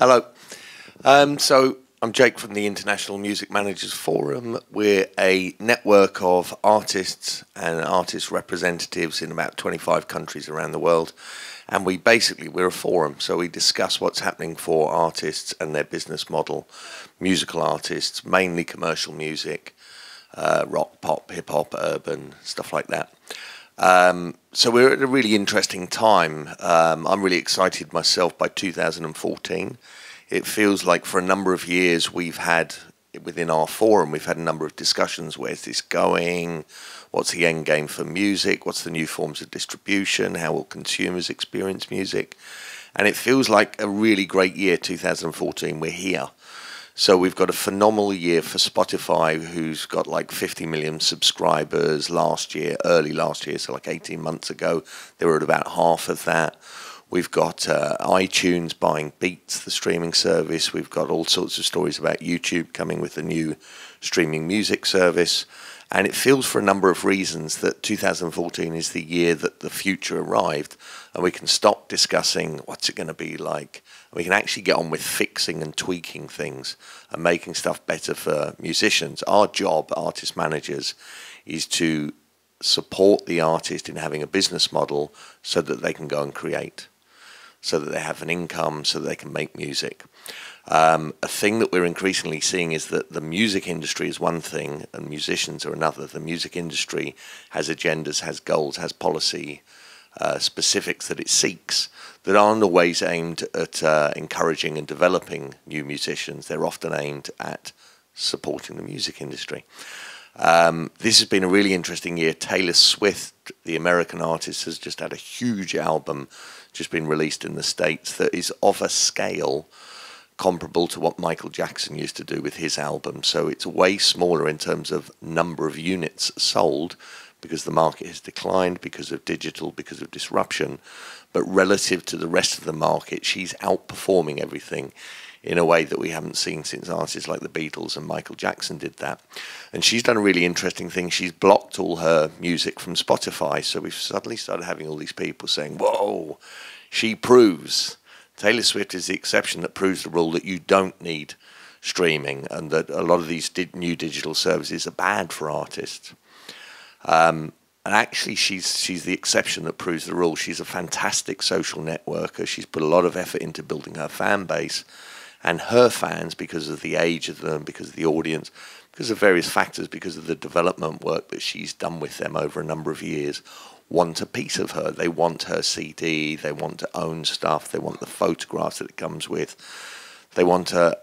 Hello. So I'm Jake from the International Music Managers Forum. We're a network of artists and artist representatives in about 25 countries around the world. And we basically, we're a forum, so we discuss what's happening for artists and their business model, musical artists, mainly commercial music, rock, pop, hip-hop, urban, stuff like that. So we're at a really interesting time. I'm really excited myself by 2014. It feels like for a number of years we've had, within our forum, we've had a number of discussions. Where's this going? What's the end game for music? What's the new forms of distribution? How will consumers experience music? And it feels like a really great year, 2014. We're here. So we've got a phenomenal year for Spotify, who's got like 50 million subscribers last year, early last year, so like 18 months ago. They were at about half of that. We've got iTunes buying Beats, the streaming service. We've got all sorts of stories about YouTube coming with the new streaming music service. And it feels for a number of reasons that 2014 is the year that the future arrived, and we can stop discussing what's it going to be like. We can actually get on with fixing and tweaking things and making stuff better for musicians. Our job, artist managers, is to support the artist in having a business model so that they can go and create, so that they have an income, so that they can make music. A thing that we're increasingly seeing is that the music industry is one thing and musicians are another. The music industry has agendas, has goals, has policy specifics that it seeks that aren't always aimed at encouraging and developing new musicians. They're often aimed at supporting the music industry. This has been a really interesting year. Taylor Swift, the American artist, has just had a huge album just been released in the States that is of a scale comparable to what Michael Jackson used to do with his album. So it's way smaller in terms of number of units sold because the market has declined, because of digital, because of disruption. But relative to the rest of the market, she's outperforming everything in a way that we haven't seen since artists like the Beatles and Michael Jackson did that. And she's done a really interesting thing. She's blocked all her music from Spotify. So we've suddenly started having all these people saying, whoa, she proves. Taylor Swift is the exception that proves the rule that you don't need streaming and that a lot of these new digital services are bad for artists. And actually, she's the exception that proves the rule. She's a fantastic social networker. She's put a lot of effort into building her fan base. And her fans, because of the age of them, because of the audience, because of various factors, because of the development work that she's done with them over a number of years, want a piece of her. They want her CD. They want to own stuff. They want the photographs that it comes with. They want an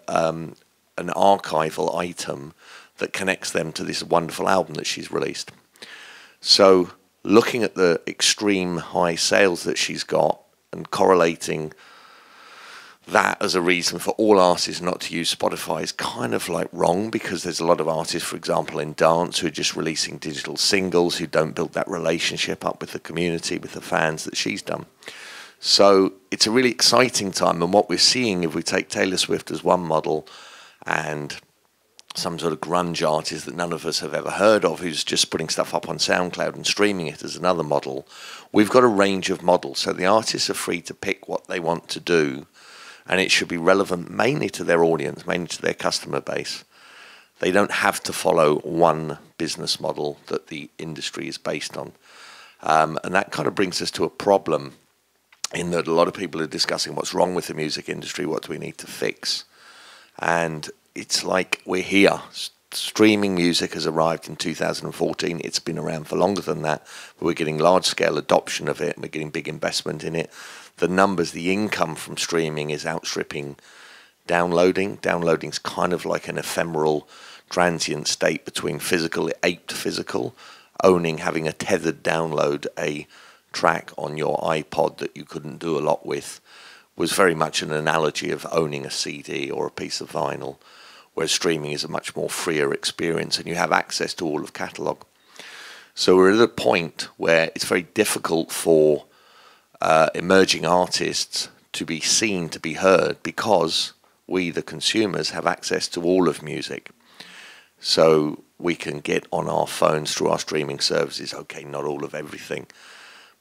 archival item that connects them to this wonderful album that she's released. So looking at the extreme high sales that she's got and correlating that as a reason for all artists not to use Spotify is kind of like wrong, because there's a lot of artists, for example, in dance who are just releasing digital singles, who don't build that relationship up with the community, with the fans that she's done. So it's a really exciting time. And what we're seeing, if we take Taylor Swift as one model and some sort of grunge artist that none of us have ever heard of who's just putting stuff up on SoundCloud and streaming it as another model, we've got a range of models. So the artists are free to pick what they want to do, and it should be relevant mainly to their audience, mainly to their customer base. They don't have to follow one business model that the industry is based on. And that kind of brings us to a problem in that a lot of people are discussing what's wrong with the music industry, what do we need to fix? And it's like we're here. Streaming music has arrived in 2014. It's been around for longer than that, but we're getting large-scale adoption of it, and we're getting big investment in it. The numbers, the income from streaming is outstripping downloading. Downloading's kind of like an ephemeral, transient state between physical, it aped physical, owning, having a tethered download, a track on your iPod that you couldn't do a lot with, was very much an analogy of owning a CD or a piece of vinyl, where streaming is a much more freer experience and you have access to all of catalogue. So we're at a point where it's very difficult for emerging artists to be seen, to be heard, because we, the consumers, have access to all of music. So we can get on our phones through our streaming services, okay, not all of everything,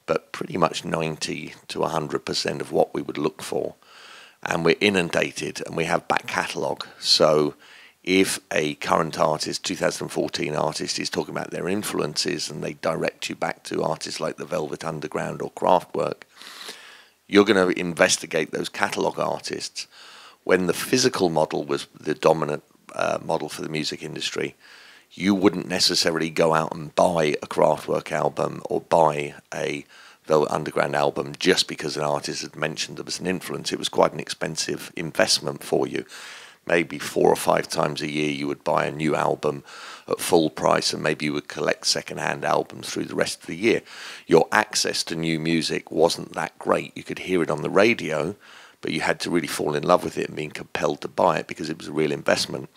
but pretty much 90 to 100% of what we would look for. and we're inundated and we have back catalogue. So if a current artist, 2014 artist, is talking about their influences and they direct you back to artists like the Velvet Underground or Kraftwerk, you're going to investigate those catalogue artists. When the physical model was the dominant model for the music industry, you wouldn't necessarily go out and buy a Kraftwerk album or buy a Velvet Underground album just because an artist had mentioned them as an influence. It was quite an expensive investment for you. Maybe 4 or 5 times a year you would buy a new album at full price, and maybe you would collect second-hand albums through the rest of the year. Your access to new music wasn't that great. You could hear it on the radio, but you had to really fall in love with it and being compelled to buy it because it was a real investment.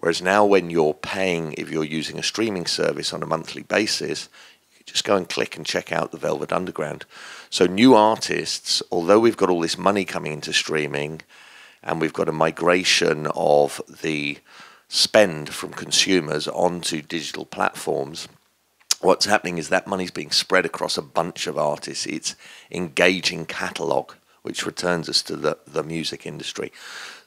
Whereas now when you're paying, if you're using a streaming service on a monthly basis, you just go and click and check out the Velvet Underground. So new artists, although we've got all this money coming into streaming, and we've got a migration of the spend from consumers onto digital platforms, what's happening is that money's being spread across a bunch of artists. It's engaging catalogue, which returns us to the music industry.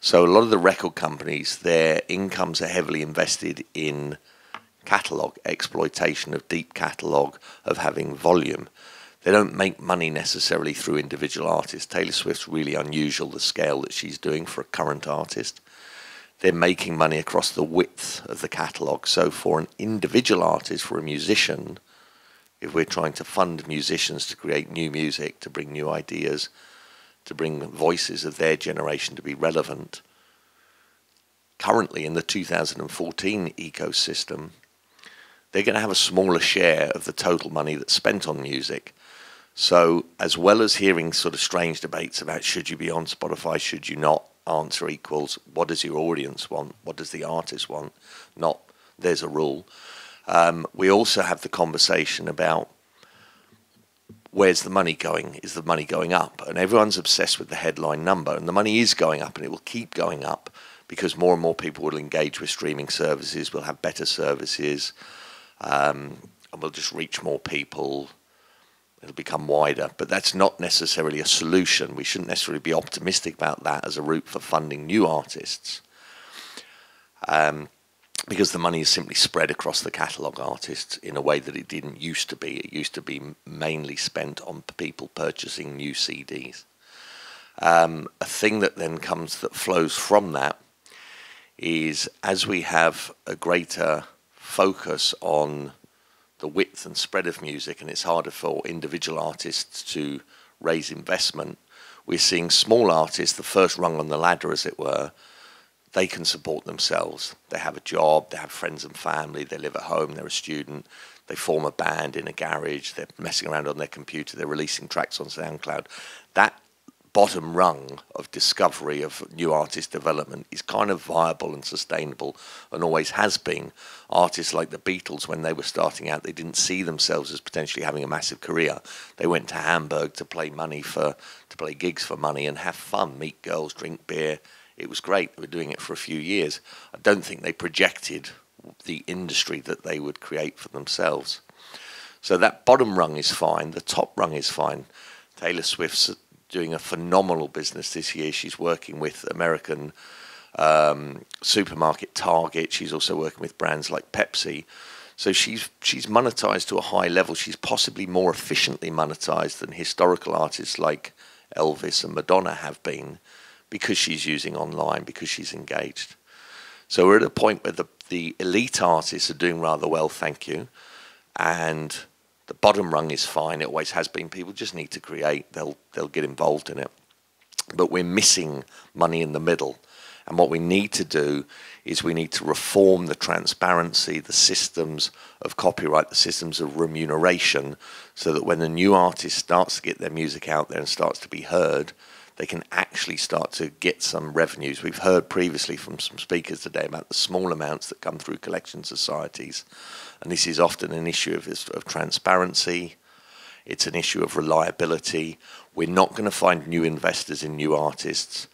So a lot of the record companies, their incomes are heavily invested in catalogue, exploitation of deep catalogue, of having volume. They don't make money necessarily through individual artists. Taylor Swift's really unusual, the scale that she's doing for a current artist. They're making money across the width of the catalogue. So for an individual artist, for a musician, if we're trying to fund musicians to create new music, to bring new ideas, to bring voices of their generation to be relevant, currently in the 2014 ecosystem, they're going to have a smaller share of the total money that's spent on music. So as well as hearing sort of strange debates about should you be on Spotify, should you not, answer equals what does your audience want, what does the artist want, not there's a rule. We also have the conversation about where's the money going? Is the money going up? And everyone's obsessed with the headline number, and the money is going up and it will keep going up because more and more people will engage with streaming services, will have better services, and we'll just reach more people. It'll become wider, but that's not necessarily a solution. We shouldn't necessarily be optimistic about that as a route for funding new artists, because the money is simply spread across the catalogue artists in a way that it didn't used to be. It used to be mainly spent on people purchasing new CDs. A thing that then comes that flows from that is as we have a greater focus on the width and spread of music, and it's harder for individual artists to raise investment, we're seeing small artists, the first rung on the ladder as it were, they can support themselves. They have a job, they have friends and family, they live at home, they're a student, they form a band in a garage, they're messing around on their computer, they're releasing tracks on SoundCloud. That bottom rung of discovery of new artist development is kind of viable and sustainable and always has been. Artists like the Beatles, when they were starting out, they didn't see themselves as potentially having a massive career. They went to Hamburg to play gigs for money and have fun, meet girls, drink beer. It was great. They were doing it for a few years. I don't think they projected the industry that they would create for themselves. So that bottom rung is fine. The top rung is fine. Taylor Swift's doing a phenomenal business this year. She's working with American supermarket Target. She's also working with brands like Pepsi. So she's monetized to a high level. She's possibly more efficiently monetized than historical artists like Elvis and Madonna have been, because she's using online, because she's engaged. So we're at a point where the elite artists are doing rather well, thank you, and the bottom rung is fine. It always has been. People just need to create. They'll get involved in it. But we're missing money in the middle. And what we need to do is we need to reform the transparency, the systems of copyright, the systems of remuneration, so that when the new artist starts to get their music out there and starts to be heard, they can actually start to get some revenues. We've heard previously from some speakers today about the small amounts that come through collection societies. And this is often an issue of transparency. It's an issue of reliability. We're not going to find new investors in new artists.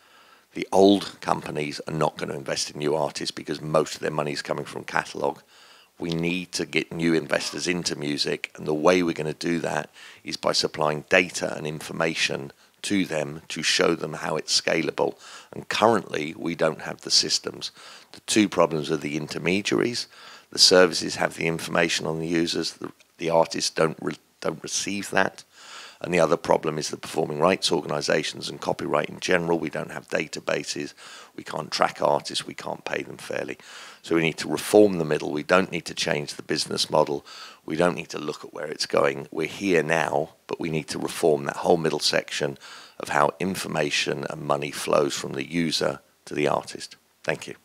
The old companies are not going to invest in new artists because most of their money is coming from catalogue. We need to get new investors into music. And the way we're going to do that is by supplying data and information to them to show them how it's scalable. And currently, we don't have the systems. The two problems are the intermediaries. The services have the information on the users. The artists don't receive that. And the other problem is the performing rights organisations and copyright in general. We don't have databases. We can't track artists. We can't pay them fairly. So we need to reform the middle. We don't need to change the business model. We don't need to look at where it's going. We're here now, but we need to reform that whole middle section of how information and money flows from the user to the artist. Thank you.